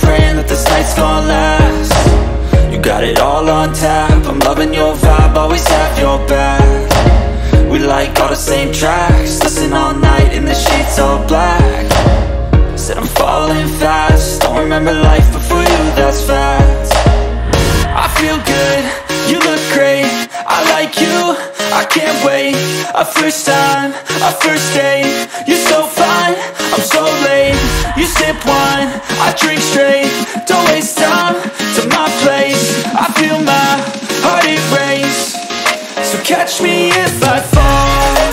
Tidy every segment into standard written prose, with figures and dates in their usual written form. Praying that this night's gonna last. You got it all on tap. I'm loving your vibe, always have your back. We like all the same tracks. Listen all night in the sheets all black. Said I'm falling fast. Don't remember life before you, that's fact. I feel good, you look great. I like you, I can't wait. A first time, a first date. You're so fine, I'm so late. You sip wine, I drink straight. Don't waste time to my place. I feel my heart erase. So catch me if I fall.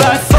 I fall.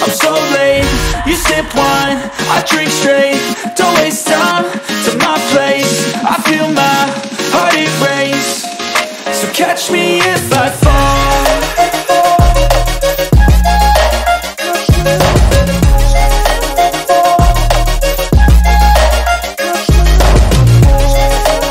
I'm so late. You sip wine, I drink straight. Don't waste time to my place. I feel my heart erase. So catch me if I fall.